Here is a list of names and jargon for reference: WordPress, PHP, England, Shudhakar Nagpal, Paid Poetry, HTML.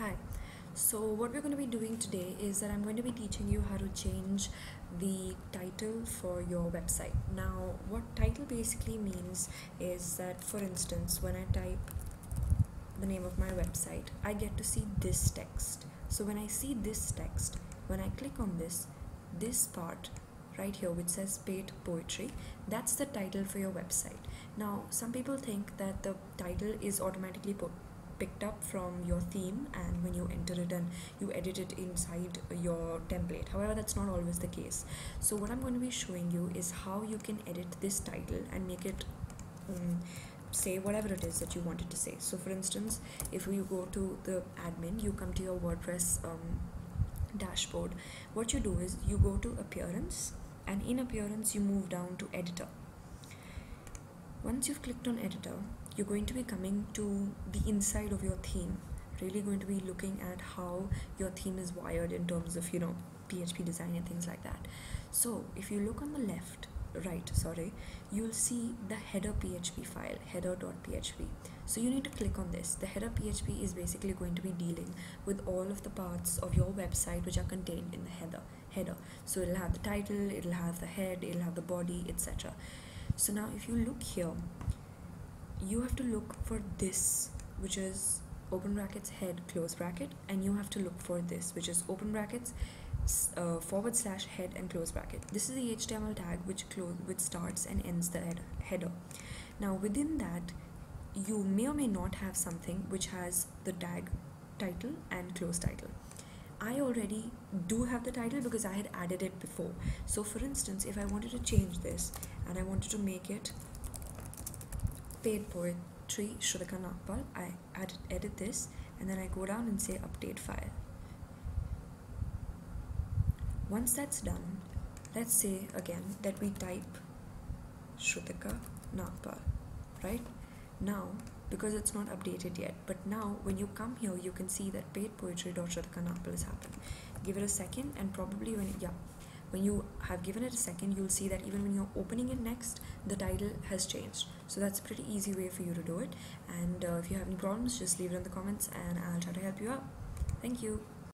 Hi, so what we're going to be doing today is that I'm going to be teaching you how to change the title for your website. Now what title basically means is that, for instance, when I type the name of my website, I get to see this text. So when I see this text, when I click on this part right here which says Paid Poetry, that's the title for your website. Now some people think that the title is automatically picked up from your theme and when you enter it and you edit it inside your template. However, that's not always the case. So what I'm going to be showing you is how you can edit this title and make it say whatever it is that you wanted to say. So for instance, if you go to the admin, you come to your WordPress dashboard, what you do is you go to appearance, and in appearance you move down to editor. Once you've clicked on editor, you're going to be coming to the inside of your theme, really going to be looking at how your theme is wired in terms of, you know, PHP design and things like that. So if you look on the right, you'll see the header PHP file, header.php. So you need to click on this. The header PHP is basically going to be dealing with all of the parts of your website which are contained in the header. So it'll have the title, it'll have the head, it'll have the body, etc. So now if you look here, you have to look for this, which is open brackets head close bracket, and you have to look for this, which is open brackets forward slash head and close bracket. This is the HTML tag which starts and ends the header. Now within that, you may or may not have something which has the tag title and close title. I already do have the title because I had added it before. So for instance, if I wanted to change this and I wanted to make it Paid Poetry Shudhakar Nagpal, I edit this and then I go down and say update file. Once that's done, let's say again that we type Shudhakar Nagpal, right? Now, because it's not updated yet, but now when you come here, you can see that Paid Poetry.Shudhakar Nagpal has happened. Give it a second, and probably when you have given it a second, you'll see that even when you're opening it next, the title has changed. So that's a pretty easy way for you to do it. And if you have any problems, just leave it in the comments and I'll try to help you out. Thank you.